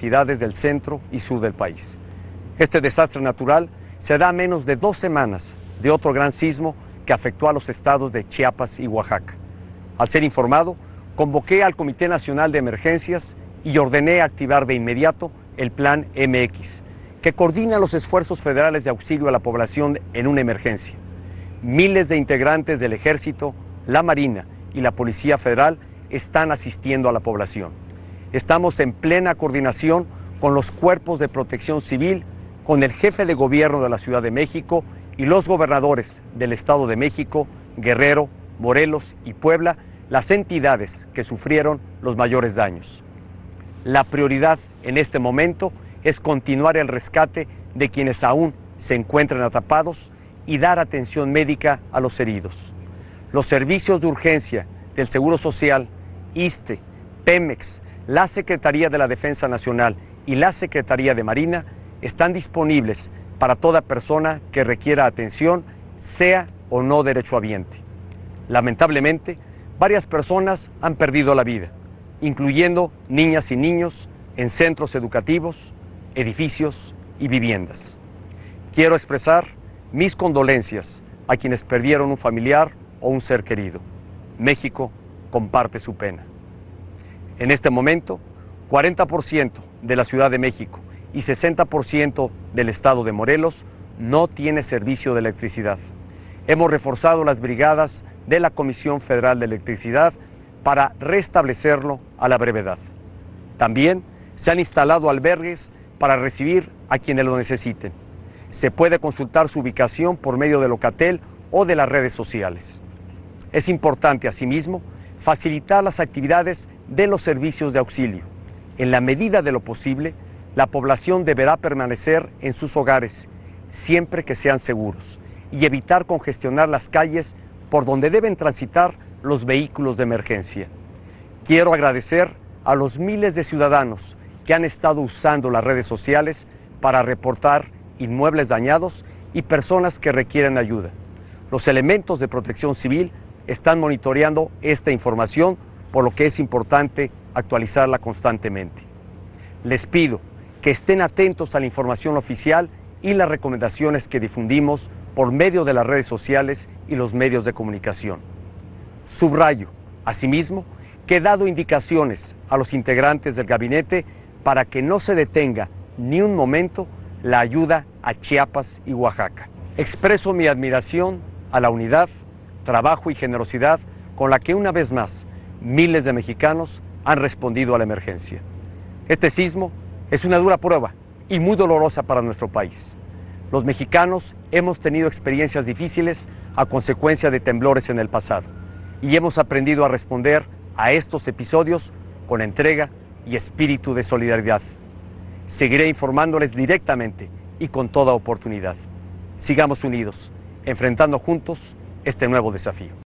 entidades del centro y sur del país. Este desastre natural se da a menos de 2 semanas de otro gran sismo que afectó a los estados de Chiapas y Oaxaca. Al ser informado, convoqué al Comité Nacional de Emergencias y ordené activar de inmediato el Plan MX, que coordina los esfuerzos federales de auxilio a la población en una emergencia. Miles de integrantes del Ejército, la Marina y la Policía Federal están asistiendo a la población. Estamos en plena coordinación con los cuerpos de protección civil, con el jefe de gobierno de la Ciudad de México y los gobernadores del Estado de México, Guerrero, Morelos y Puebla, las entidades que sufrieron los mayores daños. La prioridad en este momento es continuar el rescate de quienes aún se encuentran atrapados y dar atención médica a los heridos. Los servicios de urgencia del Seguro Social, ISSSTE, Pemex, la Secretaría de la Defensa Nacional y la Secretaría de Marina están disponibles para toda persona que requiera atención, sea o no derechohabiente. Lamentablemente, varias personas han perdido la vida, incluyendo niñas y niños, en centros educativos, edificios y viviendas. Quiero expresar mis condolencias a quienes perdieron un familiar o un ser querido. México comparte su pena. En este momento, 40% de la Ciudad de México y 60% del estado de Morelos no tiene servicio de electricidad. Hemos reforzado las brigadas de la Comisión Federal de Electricidad para restablecerlo a la brevedad. También se han instalado albergues para recibir a quienes lo necesiten. Se puede consultar su ubicación por medio de Locatel o de las redes sociales. Es importante, asimismo, facilitar las actividades de los servicios de auxilio. En la medida de lo posible, la población deberá permanecer en sus hogares, siempre que sean seguros, y evitar congestionar las calles por donde deben transitar los vehículos de emergencia. Quiero agradecer a los miles de ciudadanos que han estado usando las redes sociales para reportar inmuebles dañados y personas que requieren ayuda. Los elementos de protección civil están monitoreando esta información, por lo que es importante actualizarla constantemente. Les pido que estén atentos a la información oficial y las recomendaciones que difundimos por medio de las redes sociales y los medios de comunicación. Subrayo, asimismo, que he dado indicaciones a los integrantes del gabinete para que no se detenga ni un momento la ayuda a Chiapas y Oaxaca. Expreso mi admiración a la unidad, trabajo y generosidad con la que una vez más miles de mexicanos han respondido a la emergencia. Este sismo es una dura prueba y muy dolorosa para nuestro país. Los mexicanos hemos tenido experiencias difíciles a consecuencia de temblores en el pasado y hemos aprendido a responder a estos episodios con entrega y espíritu de solidaridad. Seguiré informándoles directamente y con toda oportunidad. Sigamos unidos, enfrentando juntos este nuevo desafío.